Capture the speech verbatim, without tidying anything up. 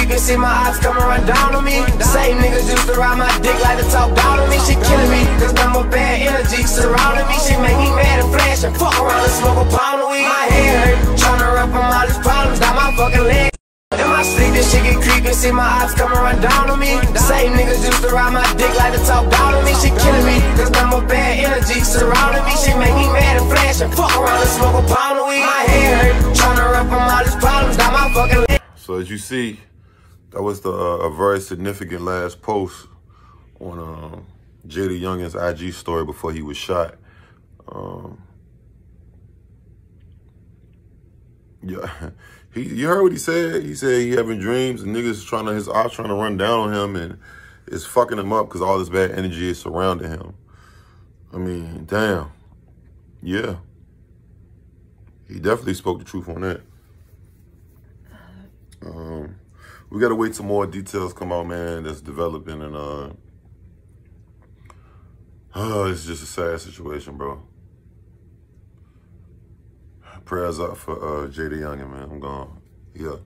deep, you see my eyes come and run down on me. Same niggas used to ride my dick like to talk down on me. She killing me, cause number bad energy surrounding me. She make me mad and flash and fuck around and smoke a pound of weed. My head hurt, tryna rap on all these problems down my fucking leg. In my sleep, this shit get creepy, see my eyes come and run down on me. Same niggas used to ride my dick like to talk down on me. She killing me, cause number bad energy surrounding me. She make me mad and flash and fuck around and smoke a pound of weed. My head hurt, tryna rap on all these problems down my fucking leg. So as you see, that was the, uh, a very significant last post on um, JayDaYoungan's I G story before he was shot. Um, yeah, he, you heard what he said? He said he having dreams and niggas trying to, his ops trying to run down on him and it's fucking him up because all this bad energy is surrounding him. I mean, damn. Yeah. He definitely spoke the truth on that. Um, we gotta wait till more details come out, man, that's developing, and uh, oh, it's just a sad situation, bro. Prayers up for uh, JayDaYoungan, man. I'm gone. Yeah.